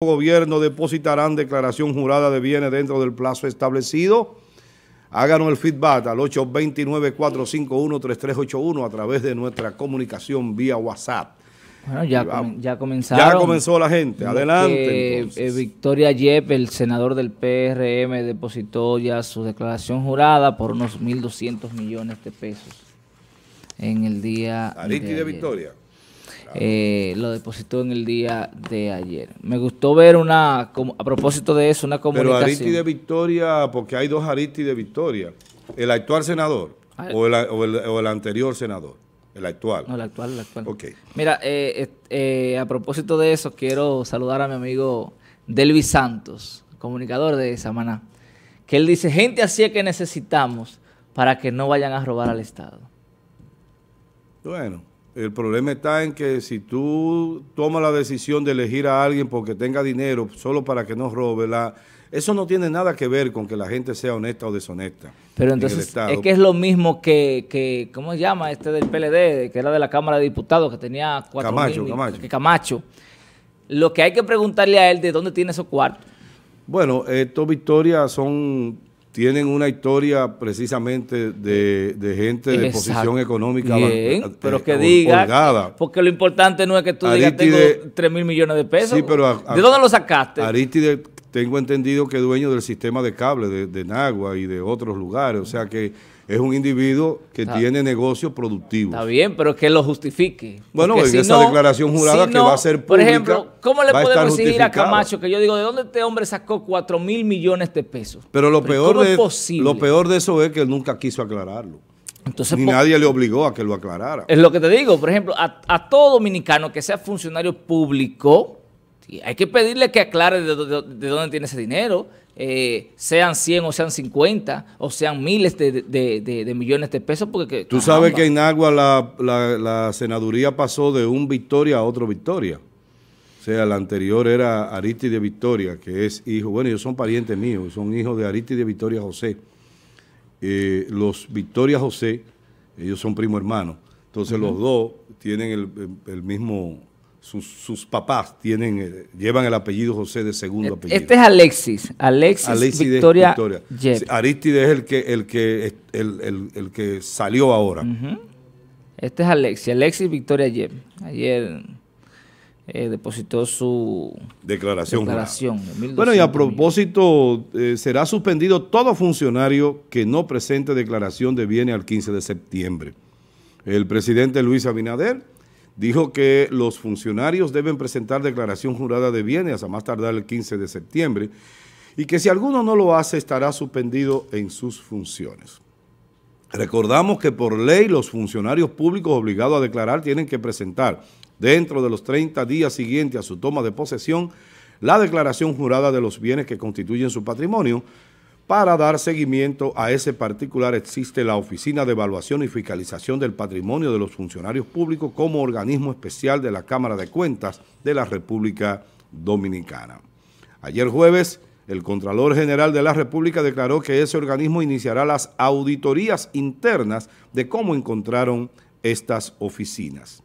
Gobierno depositarán declaración jurada de bienes dentro del plazo establecido. Háganos el feedback al 829-451-3381 a través de nuestra comunicación vía WhatsApp. Bueno, ya comenzaron. Ya comenzó la gente. Adelante. Entonces. Victoria Yep, el senador del PRM, depositó ya su declaración jurada por unos 1.200 millones de pesos en el día de ayer. Aristide Victoria. Lo depositó en el día de ayer. Me gustó ver una, a propósito de eso, una comunicación. Pero Aristide Victoria, porque hay dos Aristide Victoria, el actual senador o el anterior senador, el actual. No, el actual, el actual. Okay. Mira, a propósito de eso, quiero saludar a mi amigo Delvis Santos, comunicador de Samaná, que él dice, gente así es que necesitamos para que no vayan a robar al Estado. Bueno. El problema está en que si tú tomas la decisión de elegir a alguien porque tenga dinero solo para que no robe, eso no tiene nada que ver con que la gente sea honesta o deshonesta. Pero entonces es que es lo mismo que ¿cómo se llama este del PLD? Que era de la Cámara de Diputados, que tenía 4 Camacho, mil, Camacho. Que Camacho. Lo que hay que preguntarle a él de dónde tiene esos cuartos. Bueno, estos Victorias son... Tienen una historia precisamente de gente de posición económica. Bien, pero que diga, holgada. Porque lo importante no es que tú digas, tengo 3.000 millones de pesos. Sí, pero ¿de dónde lo sacaste? Aristide, tengo entendido que es dueño del sistema de cable de Nagua y de otros lugares. O sea que es un individuo que tiene negocios productivos. Está bien, pero que lo justifique. Bueno, en esa declaración jurada que va a ser pública. Por ejemplo, ¿cómo le podemos decir a Camacho que yo digo, ¿de dónde este hombre sacó 4.000 millones de pesos? Pero lo peor de eso es que él nunca quiso aclararlo. Entonces, ni nadie le obligó a que lo aclarara. Es lo que te digo, por ejemplo, a todo dominicano que sea funcionario público, hay que pedirle que aclare de dónde tiene ese dinero. Sean 100 o sean 50 o sean miles de millones de pesos porque... Tú sabes que en Agua la senaduría pasó de un Victoria a otro Victoria. O sea, la anterior era Aristide Victoria, que es hijo... Bueno, ellos son parientes míos, son hijos de Aristide Victoria José. Los Victoria José, ellos son primo hermano. Entonces los dos tienen el mismo... Sus papás llevan el apellido José de segundo apellido. Este es Alexis Victoria. Aristide es el que salió ahora. Este es Alexis Victoria Yep. Ayer depositó su declaración. Bueno, y a propósito, será suspendido todo funcionario que no presente declaración de bienes al 15 de septiembre. El presidente Luis Abinader dijo que los funcionarios deben presentar declaración jurada de bienes a más tardar el 15 de septiembre y que si alguno no lo hace estará suspendido en sus funciones. Recordamos que por ley los funcionarios públicos obligados a declarar tienen que presentar dentro de los 30 días siguientes a su toma de posesión la declaración jurada de los bienes que constituyen su patrimonio. Para dar seguimiento a ese particular existe la Oficina de Evaluación y Fiscalización del Patrimonio de los Funcionarios Públicos como organismo especial de la Cámara de Cuentas de la República Dominicana. Ayer jueves, el Contralor General de la República declaró que ese organismo iniciará las auditorías internas de cómo encontraron estas oficinas.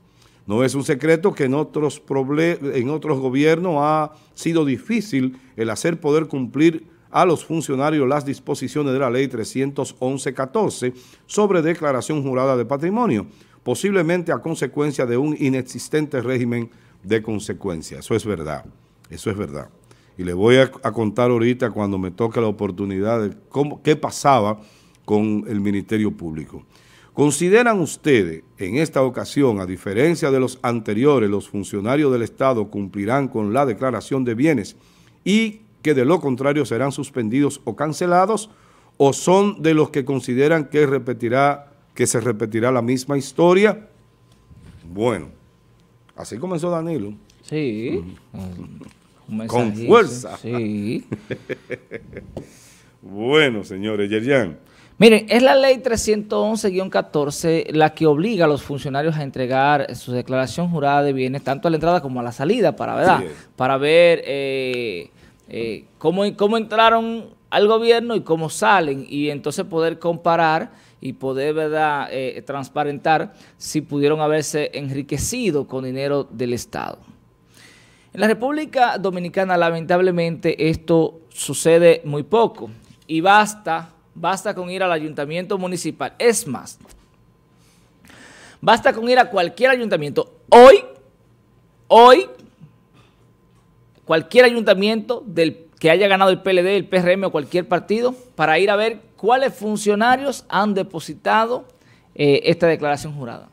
No es un secreto que en otros gobiernos ha sido difícil el hacer poder cumplir a los funcionarios las disposiciones de la Ley 311-14 sobre declaración jurada de patrimonio, posiblemente a consecuencia de un inexistente régimen de consecuencias. Eso es verdad, eso es verdad. Y le voy a contar ahorita cuando me toque la oportunidad de qué pasaba con el Ministerio Público. ¿Consideran ustedes en esta ocasión, a diferencia de los anteriores, los funcionarios del Estado cumplirán con la declaración de bienes y que de lo contrario serán suspendidos o cancelados, o son de los que consideran que se repetirá la misma historia? Bueno, así comenzó Danilo. Sí. Con fuerza. Sí. Bueno, señores, Yerjan. Miren, es la ley 311-14 la que obliga a los funcionarios a entregar su declaración jurada de bienes, tanto a la entrada como a la salida, para ver cómo entraron al gobierno y cómo salen, y entonces poder comparar y poder transparentar si pudieron haberse enriquecido con dinero del Estado. En la República Dominicana, lamentablemente, esto sucede muy poco. Y basta con ir al ayuntamiento municipal. Es más, basta con ir a cualquier ayuntamiento. Hoy, cualquier ayuntamiento que haya ganado el PLD, el PRM o cualquier partido, para ir a ver cuáles funcionarios han depositado esta declaración jurada.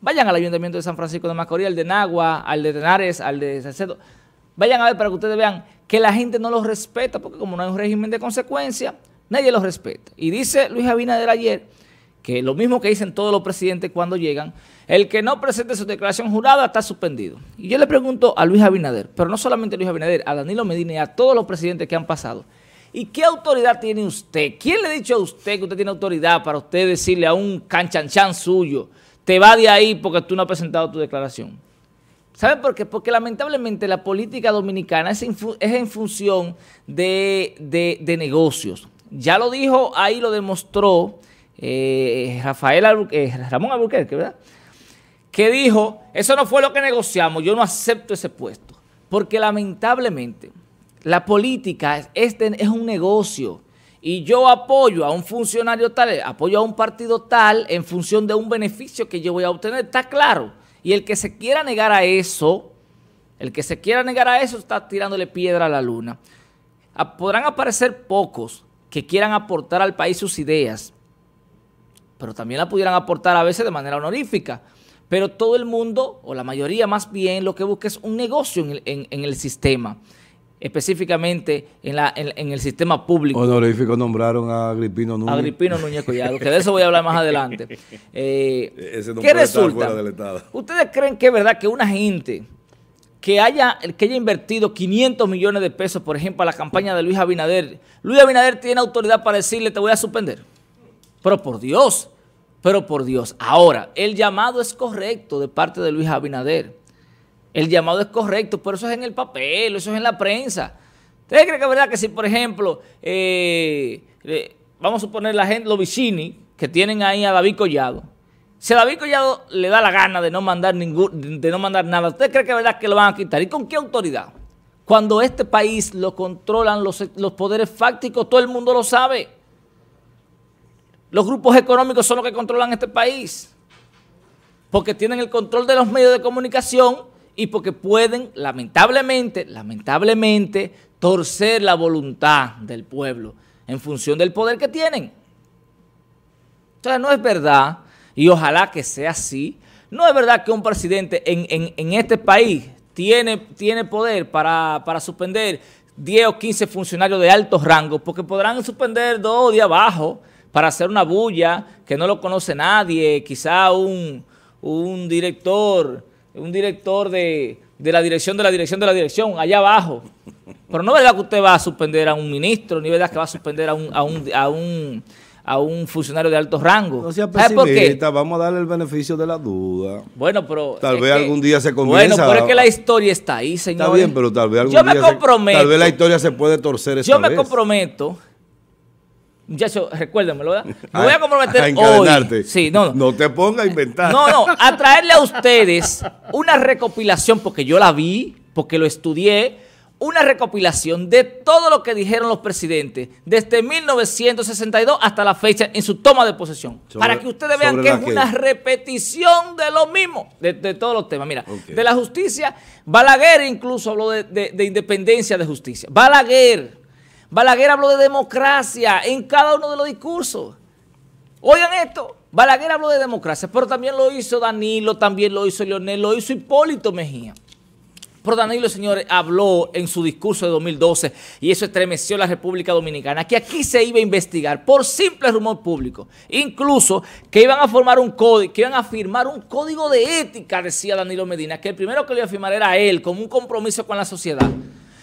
Vayan al ayuntamiento de San Francisco de Macorís, al de Nagua, al de Tenares, al de Salcedo. Vayan a ver para que ustedes vean que la gente no los respeta, porque como no hay un régimen de consecuencia, nadie los respeta. Y dice Luis Abinader ayer, que lo mismo que dicen todos los presidentes cuando llegan, el que no presente su declaración jurada está suspendido. Y yo le pregunto a Luis Abinader, pero no solamente a Luis Abinader, a Danilo Medina y a todos los presidentes que han pasado, ¿y qué autoridad tiene usted? ¿Quién le ha dicho a usted que usted tiene autoridad para usted decirle a un canchanchan suyo, te va de ahí porque tú no has presentado tu declaración? ¿Saben por qué? Porque lamentablemente la política dominicana es en función de negocios. Ya lo dijo, ahí lo demostró Ramón Albuquerque, ¿verdad? Que dijo, eso no fue lo que negociamos, yo no acepto ese puesto. Porque lamentablemente la política es un negocio y yo apoyo a un funcionario tal, apoyo a un partido tal en función de un beneficio que yo voy a obtener, está claro. Y el que se quiera negar a eso, el que se quiera negar a eso está tirándole piedra a la luna. Podrán aparecer pocos que quieran aportar al país sus ideas, pero también la pudieran aportar a veces de manera honorífica. Pero todo el mundo, o la mayoría más bien, lo que busca es un negocio en el sistema, específicamente en el sistema público. Honorífico nombraron a Agripino Núñez. Agripino Núñez Collado, que de eso voy a hablar más adelante. ¿Qué resulta? ¿Ustedes creen que es verdad que una gente que haya invertido 500 millones de pesos, por ejemplo, a la campaña de Luis Abinader, Luis Abinader tiene autoridad para decirle te voy a suspender? Pero por Dios, pero por Dios. Ahora, el llamado es correcto de parte de Luis Abinader. El llamado es correcto, pero eso es en el papel, eso es en la prensa. ¿Ustedes creen que es verdad que si, por ejemplo, vamos a suponer la gente, los Vicini, que tienen ahí a David Collado, si a David Collado le da la gana de no mandar nada, ¿ustedes creen que es verdad que lo van a quitar? ¿Y con qué autoridad? Cuando este país lo controlan los poderes fácticos, todo el mundo lo sabe. Los grupos económicos son los que controlan este país, porque tienen el control de los medios de comunicación y porque pueden, lamentablemente, torcer la voluntad del pueblo en función del poder que tienen. Entonces no es verdad, y ojalá que sea así, no es verdad que un presidente en este país tiene poder para suspender 10 o 15 funcionarios de altos rangos, porque podrán suspender 2 de abajo, para hacer una bulla que no lo conoce nadie, quizá un director de la dirección de la dirección de la dirección, allá abajo. Pero no es verdad que usted va a suspender a un ministro, ni es verdad que va a suspender a un funcionario de alto rango. No sea pesimista, vamos a darle el beneficio de la duda. Bueno, pero tal vez algún día se comienza. Bueno, pero es que la historia está ahí, señor. Está bien, pero tal vez algún día tal vez la historia se puede torcer esta vez. Yo me comprometo. Muchachos, recuérdenmelo, ¿verdad? Me voy a comprometer a encadenarte hoy. Sí, no te pongas a inventar. No, a traerle a ustedes una recopilación, porque yo la vi, porque lo estudié, una recopilación de todo lo que dijeron los presidentes desde 1962 hasta la fecha en su toma de posesión. Para que ustedes vean que es una repetición de lo mismo, de todos los temas. Mira, okay. De la justicia, Balaguer incluso habló de independencia de justicia. Balaguer habló de democracia en cada uno de los discursos. Oigan esto, Balaguer habló de democracia, pero también lo hizo Danilo, también lo hizo Leonel, lo hizo Hipólito Mejía. Pero Danilo, señores, habló en su discurso de 2012 y eso estremeció la República Dominicana, que aquí se iba a investigar por simple rumor público. Incluso que iban a firmar un código de ética, decía Danilo Medina, que el primero que lo iba a firmar era él, como un compromiso con la sociedad.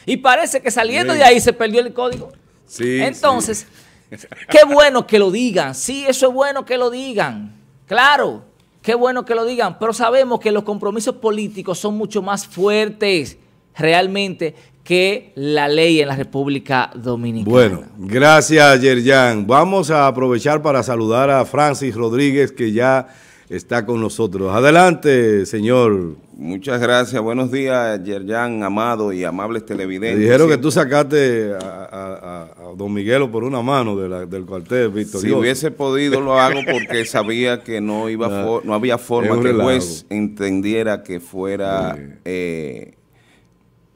Y parece que saliendo de ahí se perdió el código. Sí, entonces, sí. Qué bueno que lo digan. Sí, eso es bueno que lo digan. Claro, qué bueno que lo digan. Pero sabemos que los compromisos políticos son mucho más fuertes realmente que la ley en la República Dominicana. Bueno, gracias, Yerjan. Vamos a aprovechar para saludar a Francis Rodríguez, que ya está con nosotros. Adelante, señor. Muchas gracias. Buenos días, Yerjan, amado y amables televidentes. Me dijeron que tú sacaste a Don Miguelo por una mano de del cuartel victorioso. Si hubiese podido, lo hago porque sabía que no iba no había forma que el juez entendiera que fuera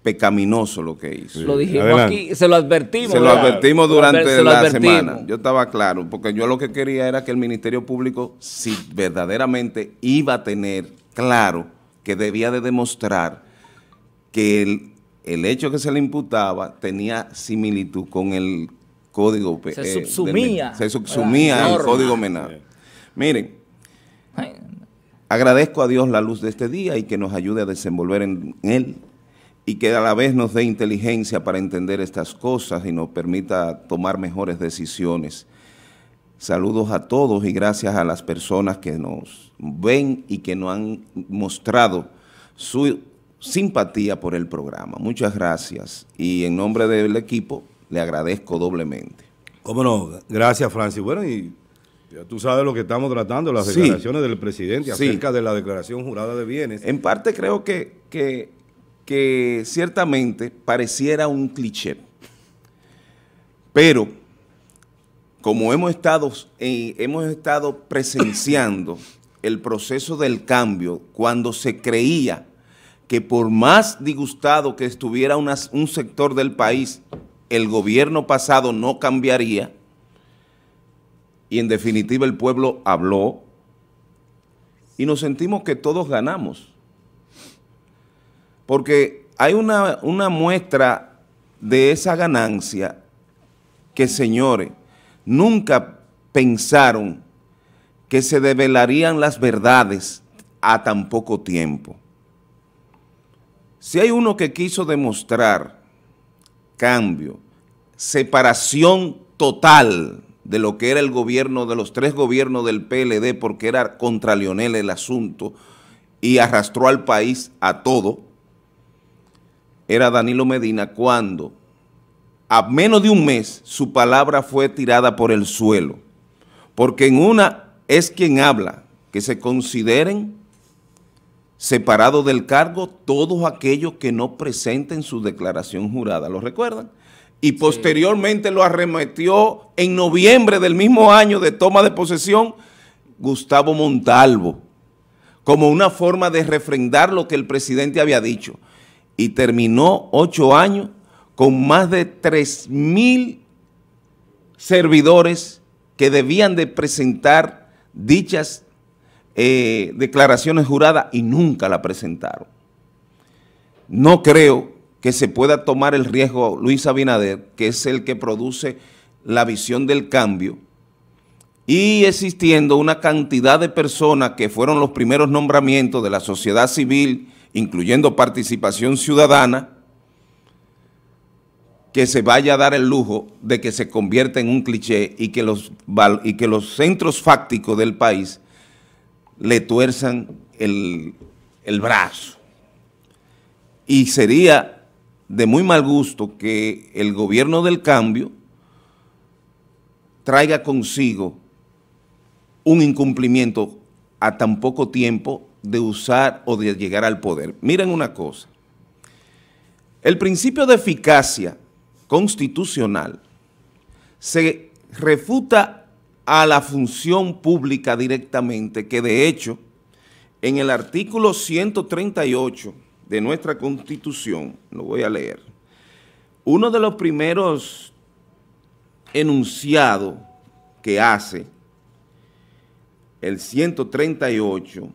pecaminoso lo que hizo. Sí. Lo dijimos aquí, se lo advertimos. Se lo advertimos durante la semana. Yo estaba claro, porque yo lo que quería era que el Ministerio Público, si verdaderamente iba a tener claro que debía de demostrar que el hecho que se le imputaba tenía similitud con el código penal. Se subsumía al código penal. Miren, agradezco a Dios la luz de este día y que nos ayude a desenvolver en él, y que a la vez nos dé inteligencia para entender estas cosas y nos permita tomar mejores decisiones. Saludos a todos y gracias a las personas que nos ven y que nos han mostrado su simpatía por el programa. Muchas gracias y en nombre del equipo le agradezco doblemente. ¿Cómo no? Gracias, Francis. Bueno, y ya tú sabes lo que estamos tratando, las declaraciones del presidente acerca de la declaración jurada de bienes. En parte creo que ciertamente pareciera un cliché, pero como hemos estado presenciando el proceso del cambio, cuando se creía que por más disgustado que estuviera un sector del país, el gobierno pasado no cambiaría, y en definitiva el pueblo habló, y nos sentimos que todos ganamos. Porque hay una muestra de esa ganancia que, señores, nunca pensaron que se develarían las verdades a tan poco tiempo. Si hay uno que quiso demostrar cambio, separación total de lo que era el gobierno, de los tres gobiernos del PLD, porque era contra Leonel el asunto y arrastró al país a todo, era Danilo Medina, cuando a menos de un mes su palabra fue tirada por el suelo, porque en una es quien habla que se consideren separados del cargo todos aquellos que no presenten su declaración jurada, ¿lo recuerdan? Y posteriormente lo arremetió en noviembre del mismo año de toma de posesión Gustavo Montalvo, como una forma de refrendar lo que el presidente había dicho. Y terminó 8 años con más de 3.000 servidores que debían de presentar dichas declaraciones juradas y nunca la presentaron. No creo que se pueda tomar el riesgo Luis Abinader, que es el que produce la visión del cambio, y existiendo una cantidad de personas que fueron los primeros nombramientos de la sociedad civil, incluyendo participación ciudadana, que se vaya a dar el lujo de que se convierta en un cliché y que los centros fácticos del país le tuerzan el brazo. Y sería de muy mal gusto que el gobierno del cambio traiga consigo un incumplimiento a tan poco tiempo de usar o de llegar al poder. Miren una cosa, el principio de eficacia constitucional se refuta a la función pública directamente, que de hecho en el artículo 138 de nuestra Constitución, lo voy a leer, uno de los primeros enunciados que hace el 138,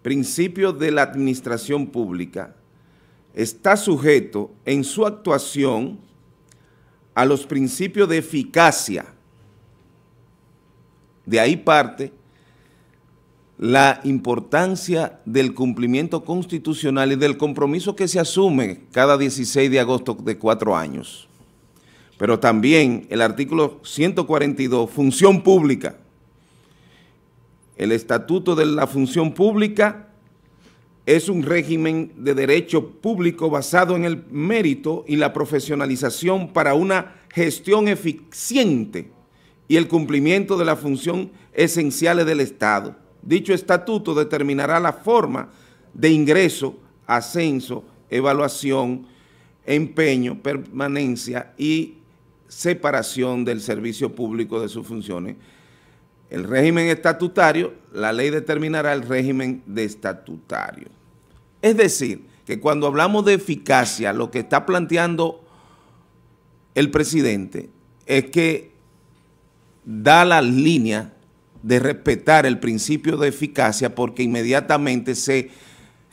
principio de la administración pública, está sujeto en su actuación a los principios de eficacia. De ahí parte la importancia del cumplimiento constitucional y del compromiso que se asume cada 16 de agosto de 4 años. Pero también el artículo 142, función pública. El Estatuto de la Función Pública es un régimen de derecho público basado en el mérito y la profesionalización para una gestión eficiente y el cumplimiento de las funciones esenciales del Estado, Dicho estatuto determinará la forma de ingreso, ascenso, evaluación, empeño, permanencia y separación del servicio público de sus funciones. El régimen estatutario, la ley determinará el régimen de estatutario. Es decir, que cuando hablamos de eficacia, lo que está planteando el presidente es que da las líneas de respetar el principio de eficacia, porque inmediatamente se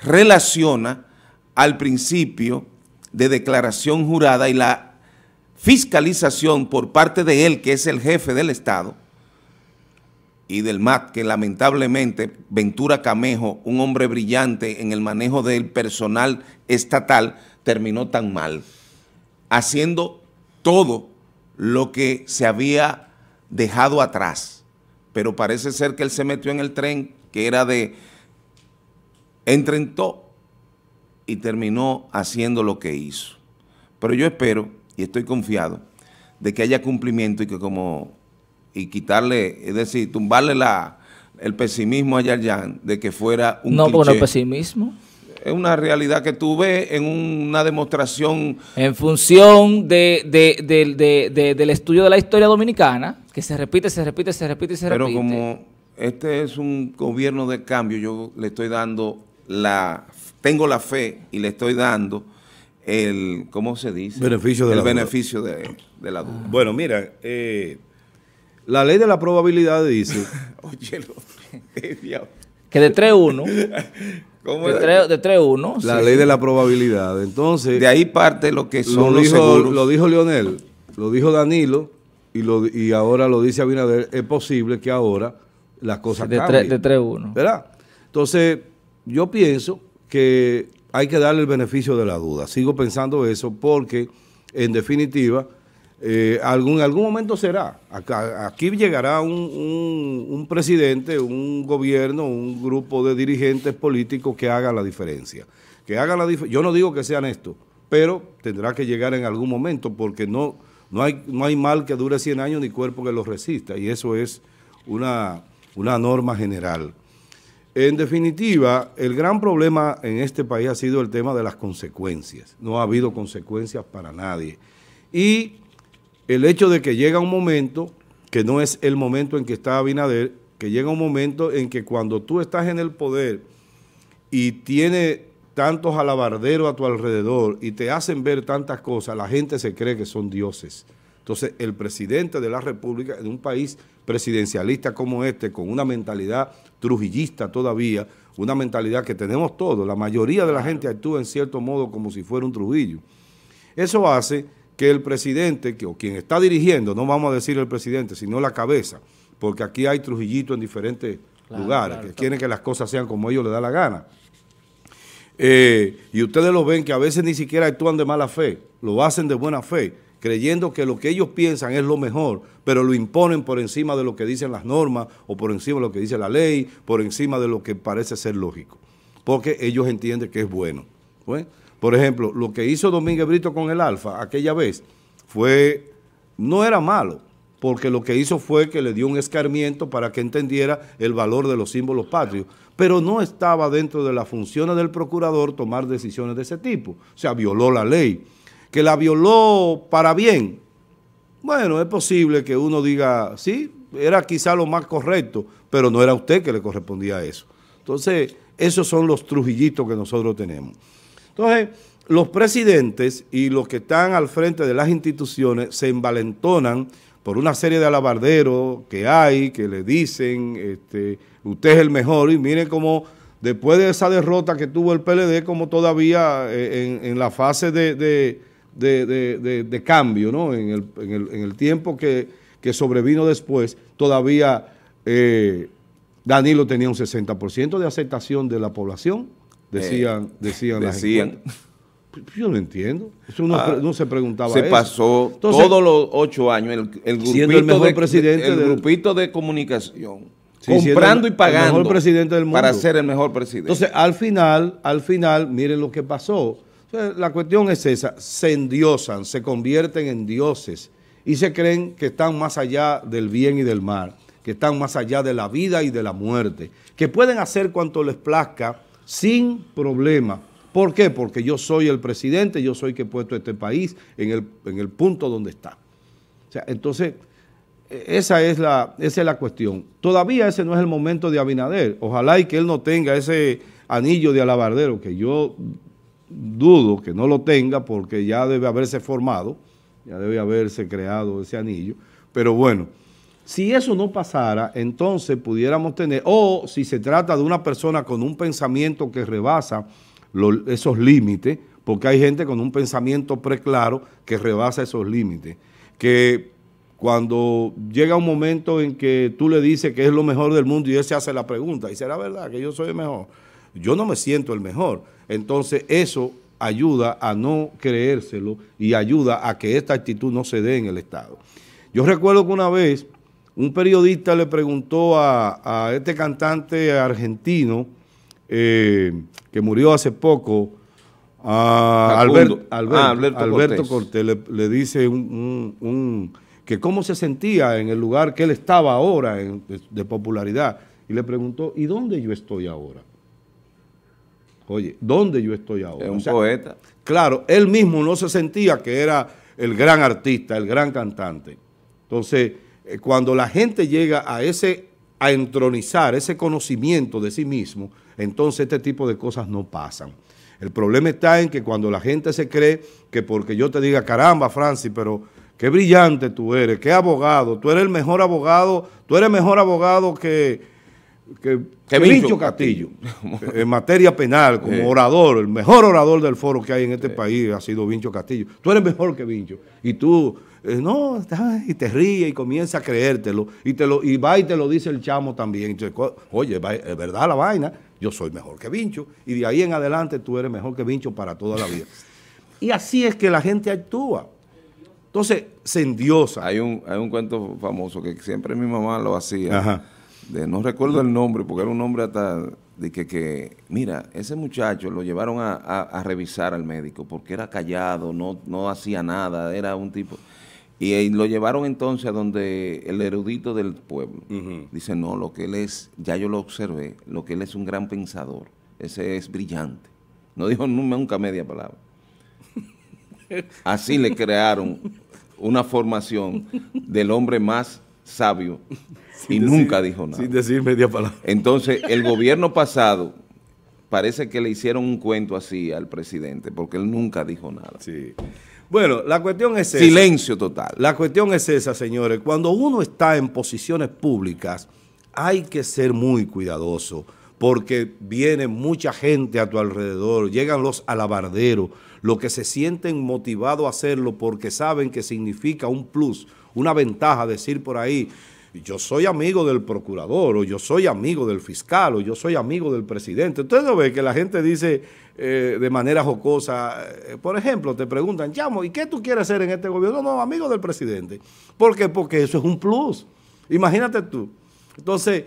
relaciona al principio de declaración jurada y la fiscalización por parte de él, que es el jefe del Estado, y del MAC, que lamentablemente Ventura Camejo, un hombre brillante en el manejo del personal estatal, terminó tan mal, haciendo todo lo que se había dejado atrás. Pero parece ser que él se metió en el tren que era de Entrentó y terminó haciendo lo que hizo. Pero yo espero y estoy confiado de que haya cumplimiento y que quitarle, es decir, tumbarle el pesimismo a Yarjan de que fuera un cliché. No, porque no es pesimismo. Es una realidad que tú ves en una demostración. En función del estudio de la historia dominicana, que se repite, se repite, se repite y se repite. Pero como este es un gobierno de cambio, yo le estoy dando tengo la fe y le estoy dando el, ¿cómo se dice? Beneficio de la duda. El beneficio de la duda. Bueno, mira, la ley de la probabilidad dice que de 3-1 de 3-1 la ley de la probabilidad. Entonces de ahí parte lo que son los seguros. Lo dijo Leonel, lo dijo Danilo y ahora lo dice Abinader. Es posible que ahora las cosas cambien. De 3-1, ¿verdad? Entonces yo pienso que hay que darle el beneficio de la duda. Sigo pensando eso porque en definitiva algún momento será. Aquí llegará un presidente, un gobierno, un grupo de dirigentes políticos que haga la diferencia. Yo no digo que sean estos, pero tendrá que llegar en algún momento porque no hay mal que dure 100 años ni cuerpo que los resista, y eso es una norma general. En definitiva, el gran problema en este país ha sido el tema de las consecuencias. No ha habido consecuencias para nadie. Y el hecho de que llega un momento, que no es el momento en que está Abinader, que llega un momento en que cuando tú estás en el poder y tienes tantos alabarderos a tu alrededor y te hacen ver tantas cosas, la gente se cree que son dioses. Entonces, el presidente de la República, en un país presidencialista como este, con una mentalidad trujillista todavía, una mentalidad que tenemos todos, la mayoría de la gente actúa en cierto modo como si fuera un Trujillo. Eso hace que el presidente, o quien está dirigiendo, no vamos a decir el presidente, sino la cabeza, porque aquí hay trujillitos en diferentes lugares, que quieren que las cosas sean como ellos les da la gana. Y ustedes lo ven que a veces ni siquiera actúan de mala fe, lo hacen de buena fe, creyendo que lo que ellos piensan es lo mejor, pero lo imponen por encima de lo que dicen las normas, o por encima de lo que dice la ley, por encima de lo que parece ser lógico, porque ellos entienden que es bueno. ¿Bueno? Por ejemplo, lo que hizo Domínguez Brito con el Alfa aquella vez no era malo, porque lo que hizo fue que le dio un escarmiento para que entendiera el valor de los símbolos patrios, pero no estaba dentro de las funciones del procurador tomar decisiones de ese tipo. O sea, violó la ley. Que la violó para bien, bueno, es posible que uno diga, sí, era quizá lo más correcto, pero no era usted que le correspondía a eso. Entonces, esos son los trujillitos que nosotros tenemos. Entonces, los presidentes y los que están al frente de las instituciones se envalentonan por una serie de alabarderos que hay, que le dicen, usted es el mejor, y miren cómo después de esa derrota que tuvo el PLD, como todavía en la fase de cambio, ¿no? En el tiempo que sobrevino después, todavía Danilo tenía un 60% de aceptación de la población. Decían. Yo no entiendo. Eso no se preguntaba. Se pasó todos los 8 años el grupito, el grupito de comunicación, sí, comprando y pagando el mejor presidente del mundo, para ser el mejor presidente. Entonces, al final, miren lo que pasó. Entonces, la cuestión es esa: se endiosan, se convierten en dioses y se creen que están más allá del bien y del mal. que están más allá de la vida y de la muerte, que pueden hacer cuanto les plazca sin problema. ¿Por qué? Porque yo soy el presidente, yo soy el que he puesto este país en el punto donde está. O sea, entonces, esa es la cuestión. Todavía ese no es el momento de Abinader. Ojalá y que él no tenga ese anillo de alabardero, que yo dudo que no lo tenga, porque ya debe haberse formado, ya debe haberse creado ese anillo. Pero bueno, si eso no pasara, entonces pudiéramos tener, o si se trata de una persona con un pensamiento que rebasa esos límites, porque hay gente con un pensamiento preclaro que rebasa esos límites, que cuando llega un momento en que tú le dices que es lo mejor del mundo y él se hace la pregunta, ¿y será verdad que yo soy el mejor? Yo no me siento el mejor. Entonces eso ayuda a no creérselo y ayuda a que esta actitud no se dé en el Estado. Yo recuerdo que una vez un periodista le preguntó a este cantante argentino que murió hace poco, a Alberto Cortés, le dice que cómo se sentía en el lugar que él estaba ahora de popularidad. Y le preguntó, ¿y dónde yo estoy ahora? Oye, ¿dónde yo estoy ahora? Es un poeta. Claro, él mismo no se sentía que era el gran artista, el gran cantante. Entonces, cuando la gente llega a entronizar ese conocimiento de sí mismo, entonces este tipo de cosas no pasan. El problema está en que cuando la gente se cree que porque yo te diga, caramba, Francis, pero qué brillante tú eres, qué abogado, tú eres el mejor abogado, tú eres mejor abogado que Vincho Castillo. En materia penal, como orador, el mejor orador del foro que hay en este país ha sido Vincho Castillo. Tú eres mejor que Vincho. Y tú, y te ríes y comienza a creértelo. Y va y te lo dice el chamo también. Entonces, oye, es verdad la vaina, yo soy mejor que Vincho. Y de ahí en adelante tú eres mejor que Vincho para toda la vida. Y así es que la gente actúa. Entonces, se endiosa. Hay un cuento famoso que siempre mi mamá lo hacía. Ajá. No recuerdo el nombre, porque era un nombre hasta de que mira, ese muchacho lo llevaron a revisar al médico, porque era callado, no hacía nada, era un tipo, y lo llevaron entonces a donde el erudito del pueblo. Dice, no, lo que él es, ya yo lo observé, lo que él es un gran pensador, ese es brillante. No dijo nunca media palabra. Así le crearon una formación del hombre más sabio, y nunca dijo nada. Sin decir media palabra. Entonces, el gobierno pasado parece que le hicieron un cuento así al presidente, porque él nunca dijo nada. Sí. Bueno, la cuestión es esa. Silencio total. La cuestión es esa, señores. Cuando uno está en posiciones públicas, hay que ser muy cuidadoso, porque viene mucha gente a tu alrededor, llegan los alabarderos, los que se sienten motivados a hacerlo porque saben que significa un plus, una ventaja, decir por ahí, yo soy amigo del procurador, o yo soy amigo del fiscal, o yo soy amigo del presidente. Usted no ve que la gente dice de manera jocosa, por ejemplo, te preguntan, chamo, ¿y qué tú quieres ser en este gobierno? No, amigo del presidente. ¿Por qué? Porque eso es un plus. Imagínate tú. Entonces,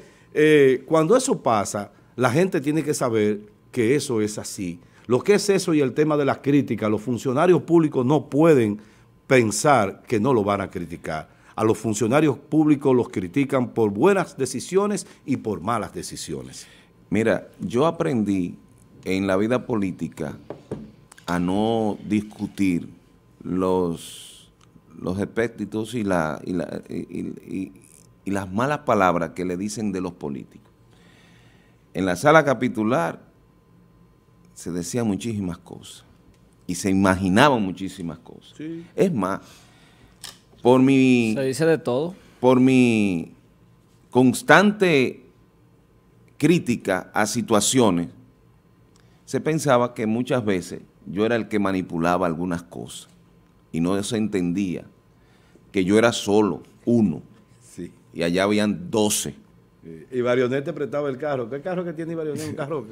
cuando eso pasa, la gente tiene que saber que eso es así. Lo que es eso y el tema de las críticas, los funcionarios públicos no pueden pensar que no lo van a criticar. A los funcionarios públicos los critican por buenas decisiones y por malas decisiones. Mira, yo aprendí en la vida política a no discutir los espectitos y las malas palabras que le dicen de los políticos. En la sala capitular se decían muchísimas cosas. Y se imaginaban muchísimas cosas. Sí. Es más, se dice de todo. Por mi constante crítica a situaciones, se pensaba que muchas veces yo era el que manipulaba algunas cosas y no se entendía que yo era solo uno. Sí. Y allá habían 12. Ibarionete prestaba el carro. ¿Qué carro que tiene Ibarionete? Un carro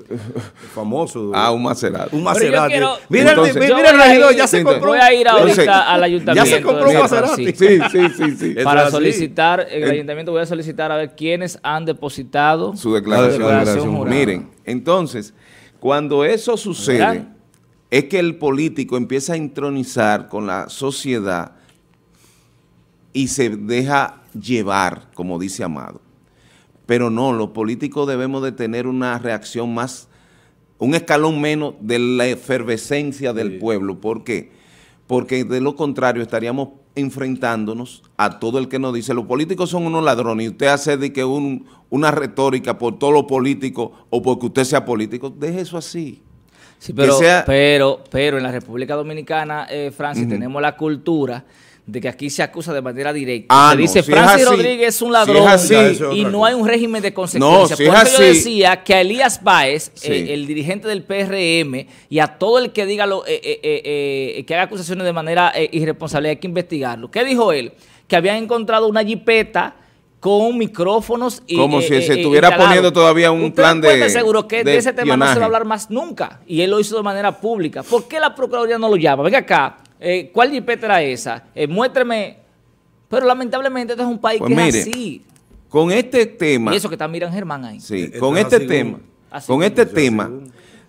famoso. Ah, un Maserati. Un Maserati. Mira el regidor, ya se compró. Voy a ir ahorita al ayuntamiento. Ya se compró un Maserati. Sí. Para solicitar, el ayuntamiento voy a solicitar a ver quiénes han depositado su declaración. Miren, entonces, cuando eso sucede, ¿verdad? Es que el político empieza a entronizar con la sociedad y se deja llevar, como dice Amado. Pero no, los políticos debemos de tener una reacción más, un escalón menos de la efervescencia del pueblo. ¿Por qué? Porque de lo contrario estaríamos enfrentándonos a todo el que nos dice, los políticos son unos ladrones, y usted hace de que una retórica por todo lo político o porque usted sea político. Deje eso así. Sí, pero en la República Dominicana, Francis, tenemos la cultura de que aquí se acusa de manera directa. Se dice, si Francis Rodríguez es un ladrón, si es así, y no hay un régimen de consecuencias. No, si por eso yo decía que a Elías Báez, el dirigente del PRM, y a todo el que diga que haga acusaciones de manera irresponsable, hay que investigarlo. ¿Qué dijo él? Que habían encontrado una jipeta con micrófonos y como si se estuviera poniendo todavía un plan de seguro que de ese tema no se va a hablar más nunca, y él lo hizo de manera pública. ¿Por qué la Procuraduría no lo llama? Venga acá, ¿cuál jipeta era esa? Muéstreme. Pero lamentablemente este es un país que es así. Con este tema... Y eso que está Miran Germán ahí. Sí, con este tema,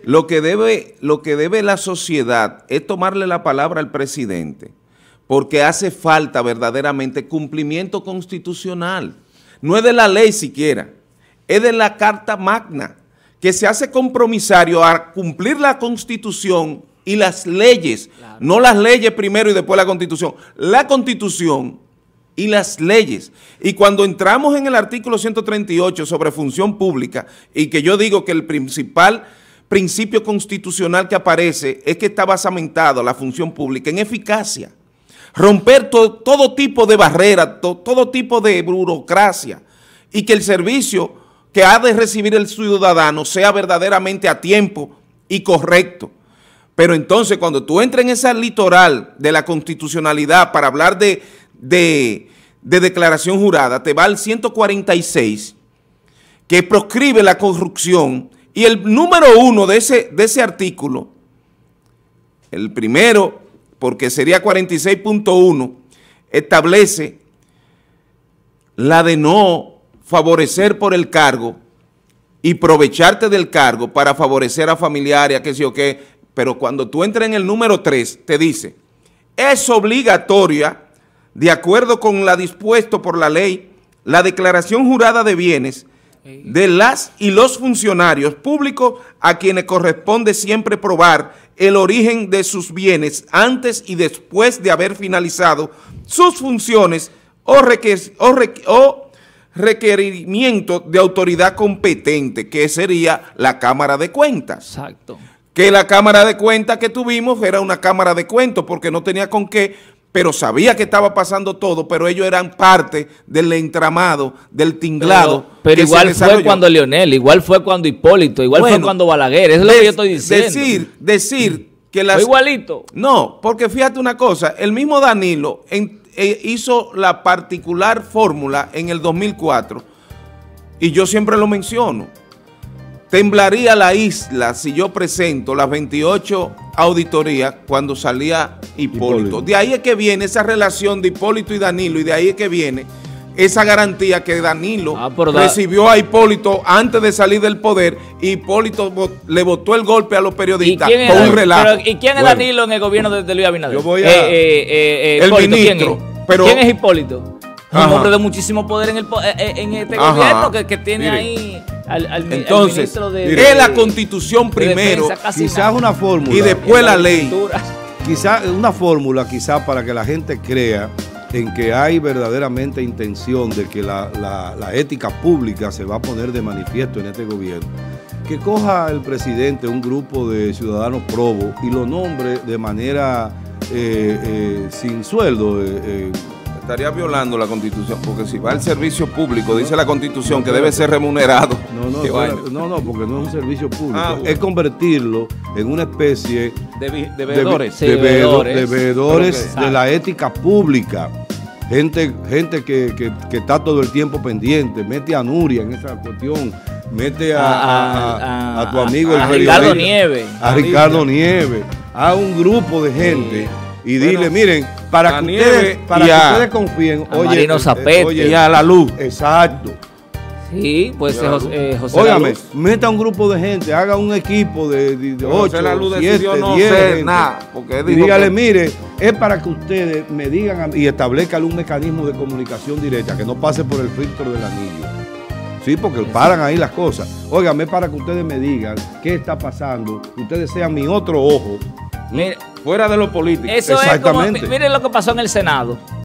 lo que debe la sociedad es tomarle la palabra al presidente, porque hace falta verdaderamente cumplimiento constitucional. No es de la ley siquiera, es de la Carta Magna, que se hace compromisario a cumplir la Constitución y las leyes, no las leyes primero y después la Constitución y las leyes. Y cuando entramos en el artículo 138 sobre función pública, y que yo digo que el principal principio constitucional que aparece es que está basamentado la función pública en eficacia, romper todo tipo de barreras, todo tipo de burocracia, y que el servicio que ha de recibir el ciudadano sea verdaderamente a tiempo y correcto. Pero entonces cuando tú entras en esa litoral de la constitucionalidad para hablar de declaración jurada, te va al 146, que proscribe la corrupción, y el número 1 de ese artículo, el primero, porque sería 46.1, establece la de no favorecer por el cargo y aprovecharte del cargo para favorecer a familiares, a qué sé yo qué. Pero cuando tú entras en el número 3, te dice, es obligatoria, de acuerdo con la dispuesto por la ley, la declaración jurada de bienes de las y los funcionarios públicos a quienes corresponde siempre probar el origen de sus bienes antes y después de haber finalizado sus funciones o requerimiento de autoridad competente, que sería la Cámara de Cuentas. Exacto. Que la Cámara de Cuentas que tuvimos era una Cámara de Cuentos porque no tenía con qué, pero sabía que estaba pasando todo, pero ellos eran parte del entramado, del tinglado. Pero igual fue cuando Leonel, igual fue cuando Hipólito, igual fue cuando Balaguer, eso es lo que yo estoy diciendo. Decir que las... Igualito. No, porque fíjate una cosa, el mismo Danilo hizo la particular fórmula en el 2004, y yo siempre lo menciono, temblaría la isla si yo presento las 28 auditorías cuando salía Hipólito. De ahí es que viene esa relación de Hipólito y Danilo, y de ahí es que viene esa garantía que Danilo recibió a Hipólito antes de salir del poder, y Hipólito le botó el golpe a los periodistas con un relato. ¿Y quién es Danilo en el gobierno de Luis Abinader? Yo voy a... el ministro. ¿Quién es Hipólito? Un hombre de muchísimo poder en este gobierno que tiene ahí... Entonces, al ministro de la Constitución primero, quizás una fórmula y después la ley, quizás una fórmula, quizás para que la gente crea en que hay verdaderamente intención de que la ética pública se va a poner de manifiesto en este gobierno, que coja el presidente un grupo de ciudadanos probos y lo nombre de manera sin sueldo. Estaría violando la Constitución, porque si va al servicio público, dice la Constitución que debe ser remunerado. No, porque no es un servicio público. Es convertirlo en una especie de veedores. De veedores de la ética pública. Gente que está todo el tiempo pendiente. Mete a Nuria en esa cuestión. Mete a tu amigo el Ricardo Nieves. A Ricardo Nieves. A un grupo de gente. Y dile, miren, para que ustedes confíen, oye, a La Luz. Exacto. Sí, pues José Óigame, meta un grupo de gente, haga un equipo de 8, La Luz 7, decidió no 10, ser nada. Y dígale, mire, es para que ustedes me digan y establezcan un mecanismo de comunicación directa, que no pase por el filtro del anillo. Sí, porque paran ahí las cosas. Óigame, para que ustedes me digan qué está pasando, que ustedes sean mi otro ojo, fuera de lo político. Eso es como, miren lo que pasó en el Senado.